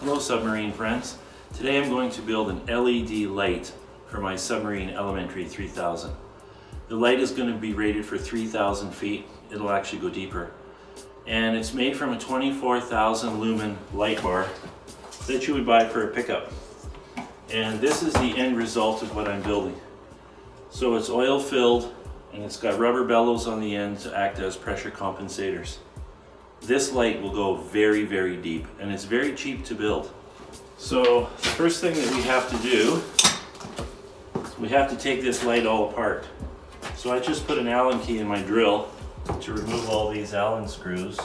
Hello submarine friends. Today I'm going to build an LED light for my submarine elementary 3000. The light is going to be rated for 3,000 feet. It'll actually go deeper. And it's made from a 24,000 lumen light bar that you would buy for a pickup. And this is the end result of what I'm building. So it's oil filled and it's got rubber bellows on the end to act as pressure compensators. This light will go very, very deep, and it's very cheap to build. So the first thing that we have to do is we have to take this light all apart. So I just put an Allen key in my drill to remove all these Allen screws.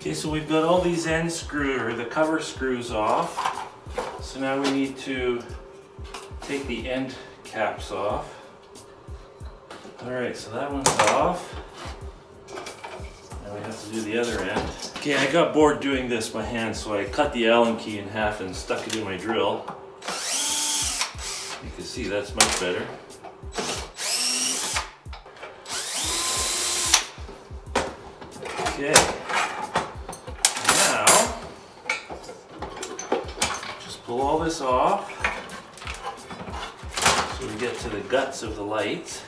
Okay, so we've got all these end screws, or the cover screws, off. So now we need to take the end caps off. Alright, so that one's off. Now we have to do the other end. Okay, I got bored doing this by hand, so I cut the Allen key in half and stuck it in my drill. You can see that's much better. Okay. Now, just pull all this off so we get to the guts of the light.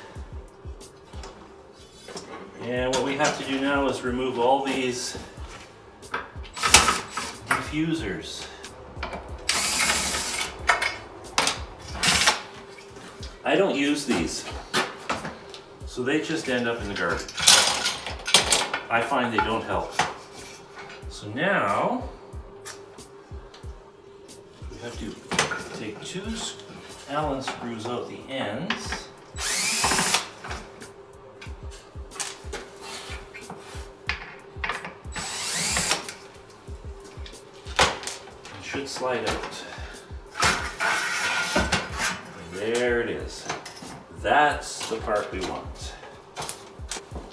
And what we have to do now is remove all these diffusers. I don't use these, so they just end up in the garbage. I find they don't help. So now, we have to take two Allen screws out the ends. Should slide out. There it is. That's the part we want.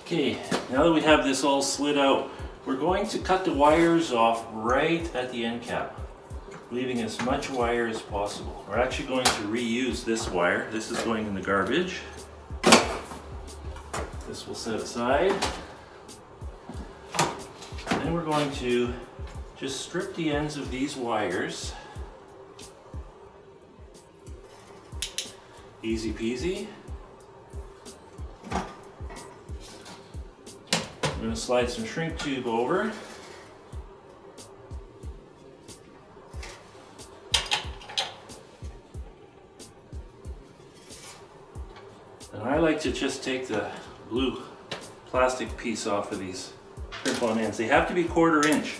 Okay, now that we have this all slid out, we're going to cut the wires off right at the end cap, leaving as much wire as possible. We're actually going to reuse this wire. This is going in the garbage. This will set aside. And then we're going to just strip the ends of these wires. Easy peasy. I'm going to slide some shrink tube over. And I like to just take the blue plastic piece off of these crimp on ends. They have to be 1/4 inch.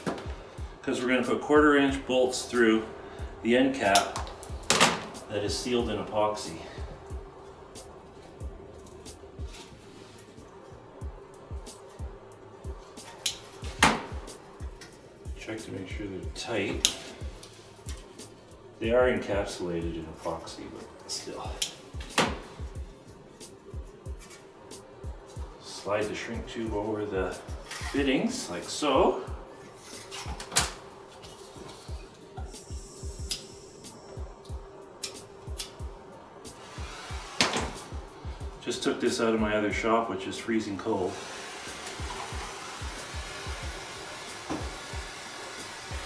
Because we're going to put 1/4 inch bolts through the end cap that is sealed in epoxy. Check to make sure they're tight. They are encapsulated in epoxy, but still. Slide the shrink tube over the fittings, like so. Just took this out of my other shop, which is freezing cold.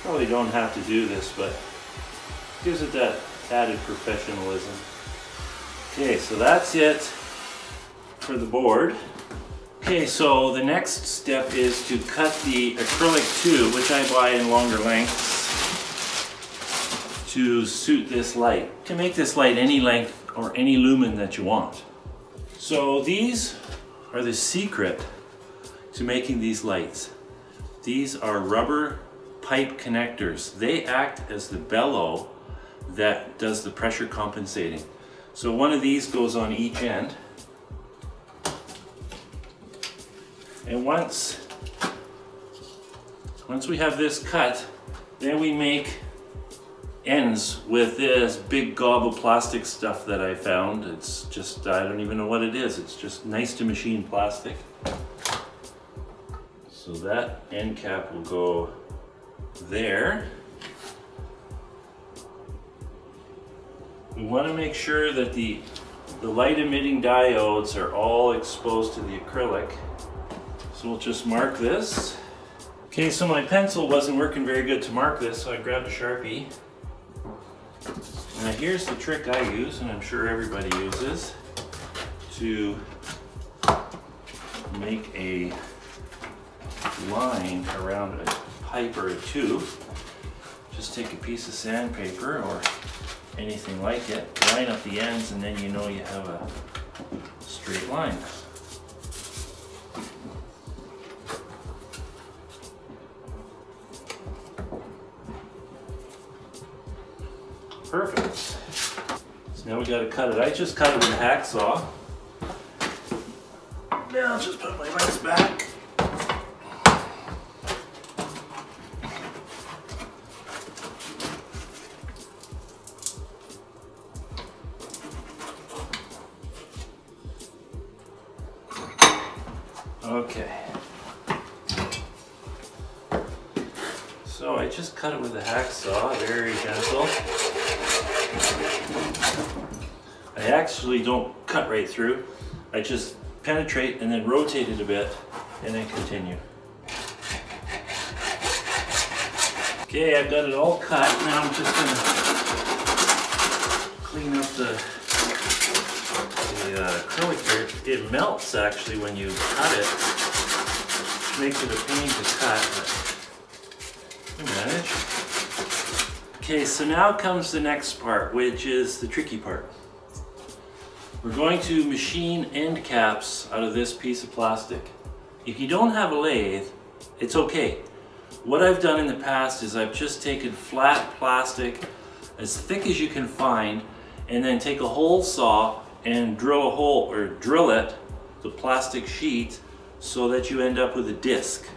Probably don't have to do this, but gives it that added professionalism. Okay, so that's it for the board. Okay, so the next step is to cut the acrylic tube, which I buy in longer lengths to suit this light. You can make this light any length or any lumen that you want. So these are the secret to making these lights. These are rubber pipe connectors. They act as the bellow that does the pressure compensating. So one of these goes on each end. And once we have this cut, then we make ends with this big gob of plastic stuff that I found. It's just, I don't even know what it is. It's just nice to machine plastic. So that end cap will go there. We want to make sure that the light emitting diodes are all exposed to the acrylic. So we'll just mark this. Okay, so my pencil wasn't working very good to mark this, so I grabbed a Sharpie. Now here's the trick I use, and I'm sure everybody uses, to make a line around a pipe or a tube. Just take a piece of sandpaper or anything like it, line up the ends, and then you know you have a straight line. Perfect. So now we got to cut it. I just cut it with a hacksaw. Now I'll just put my legs back. Okay. So I just cut it with a hacksaw, very gentle. I actually don't cut right through. I just penetrate and then rotate it a bit and then continue. Okay, I've got it all cut. Now I'm just going to clean up the acrylic here. It melts actually when you cut it, which makes it a pain to cut, but we manage. Okay, so now comes the next part, which is the tricky part. We're going to machine end caps out of this piece of plastic. If you don't have a lathe, it's okay. What I've done in the past is I've just taken flat plastic, as thick as you can find, and then take a hole saw and drill a hole, or drill it, the plastic sheet, so that you end up with a disc.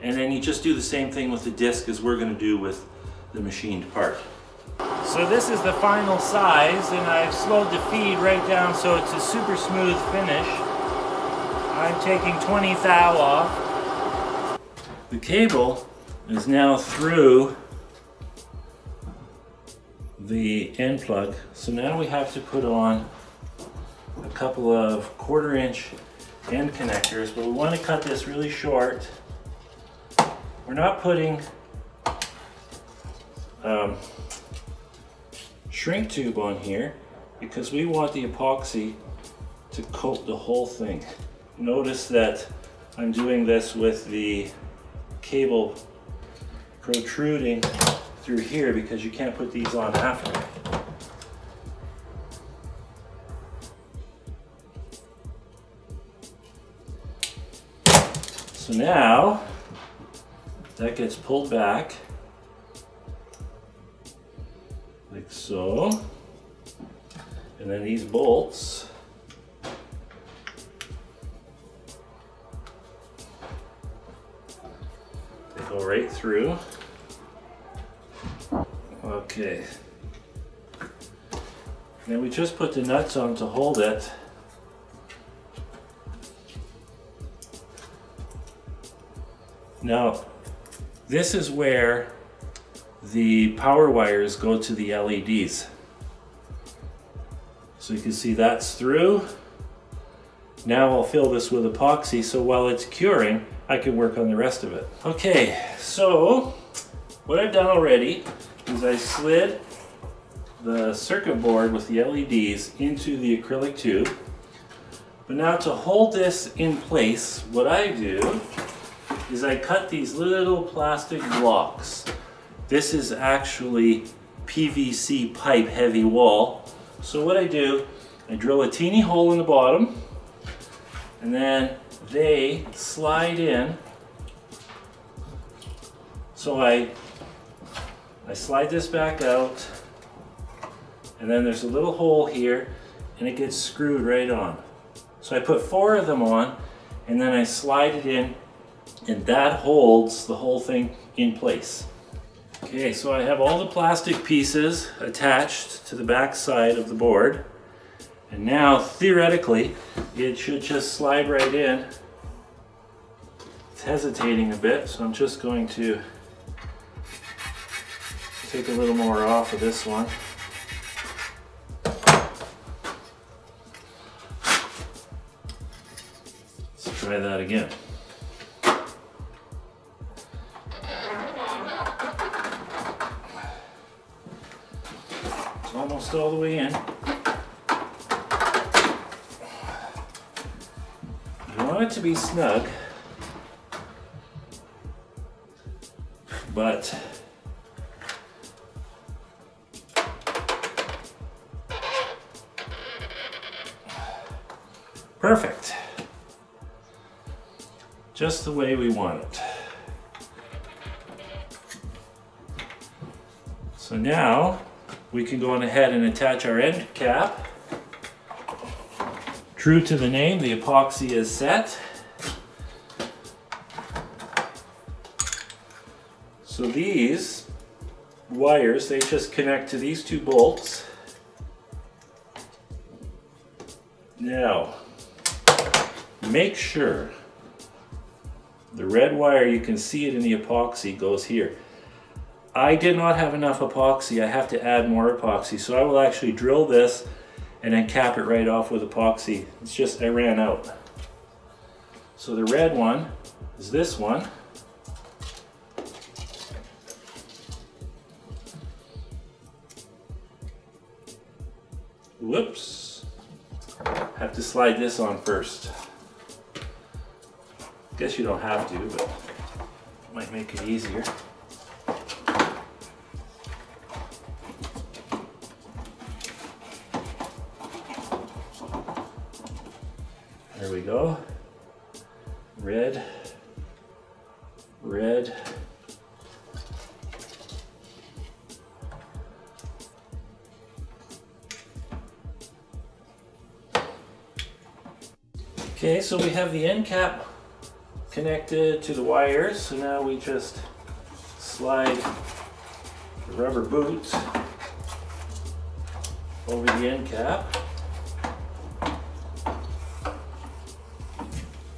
And then you just do the same thing with the disc as we're going to do with the machined part. So this is the final size, and I've slowed the feed right down so it's a super smooth finish. I'm taking 20 thou off. The cable is now through the end plug, so now we have to put on a couple of 1/4-inch end connectors, but we want to cut this really short. We're not putting shrink tube on here because we want the epoxy to coat the whole thing. Notice that I'm doing this with the cable protruding through here because you can't put these on after. So now that gets pulled back like so, and then these bolts they go right through. Okay, now we just put the nuts on to hold it. Now this is where the power wires go to the LEDs. So you can see that's through. Now I'll fill this with epoxy, so while it's curing, I can work on the rest of it. Okay, so what I've done already is I slid the circuit board with the LEDs into the acrylic tube. But now to hold this in place, what I do is I cut these little plastic blocks. This is actually PVC pipe heavy wall. So what I do, I drill a teeny hole in the bottom, and then they slide in. So I slide this back out, and then there's a little hole here, and it gets screwed right on. So I put 4 of them on, and then I slide it in, and that holds the whole thing in place. Okay, so I have all the plastic pieces attached to the back side of the board, and now theoretically it should just slide right in. It's hesitating a bit, so I'm just going to take a little more off of this one. Let's try that again. almost all the way in. You want it to be snug, but perfect. Just the way we want it. So now we can go on ahead and attach our end cap. True to the name, the epoxy is set. So these wires, they just connect to these two bolts. Now, make sure the red wire, you can see it in the epoxy, goes here. I did not have enough epoxy. I have to add more epoxy. So I will actually drill this and then cap it right off with epoxy. It's just I ran out. So the red one is this one. Whoops. Have to slide this on first. Guess you don't have to, but it might make it easier. There we go. Red, red. Okay, so we have the end cap connected to the wires, so now we just slide the rubber boot over the end cap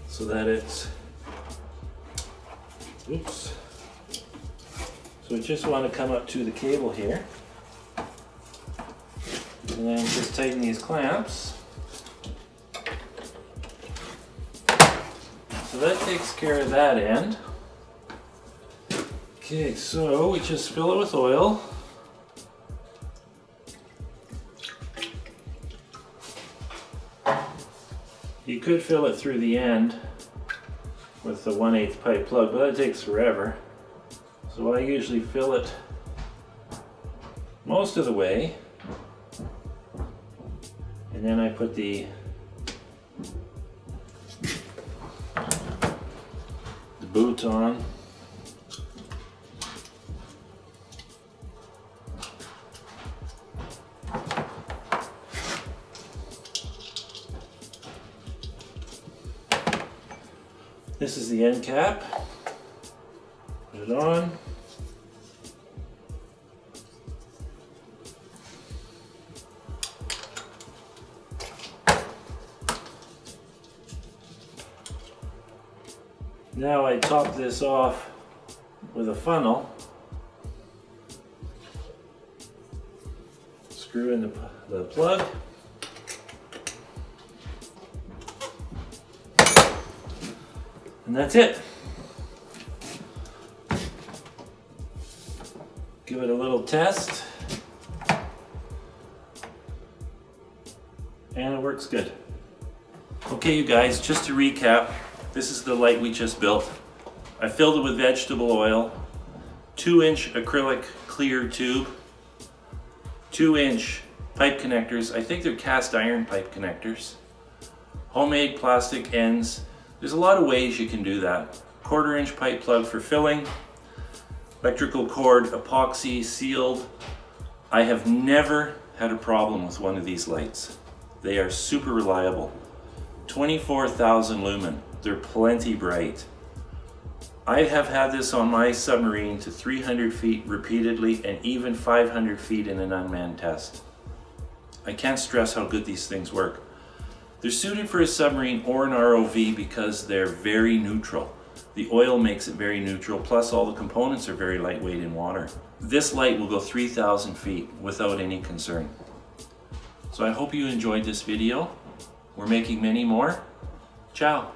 so that it's, oops, so we just want to come up to the cable here and then just tighten these clamps. So that takes care of that end. Okay, so we just fill it with oil. You could fill it through the end with the 1/8 pipe plug, but that takes forever. So I usually fill it most of the way, and then I put the boot on. This is the end cap. Put it on. Now I top this off with a funnel. Screw in the plug. And that's it. Give it a little test. And it works good. Okay, you guys, just to recap, this is the light we just built. I filled it with vegetable oil, 2-inch acrylic clear tube, 2-inch pipe connectors. I think they're cast iron pipe connectors. Homemade plastic ends. There's a lot of ways you can do that. 1/4-inch pipe plug for filling, electrical cord, epoxy, sealed. I have never had a problem with one of these lights. They are super reliable. 24,000 lumen, they're plenty bright. I have had this on my submarine to 300 feet repeatedly and even 500 feet in an unmanned test. I can't stress how good these things work. They're suited for a submarine or an ROV because they're very neutral. The oil makes it very neutral, plus all the components are very lightweight in water. This light will go 3,000 feet without any concern. So I hope you enjoyed this video. We're making many more. Ciao.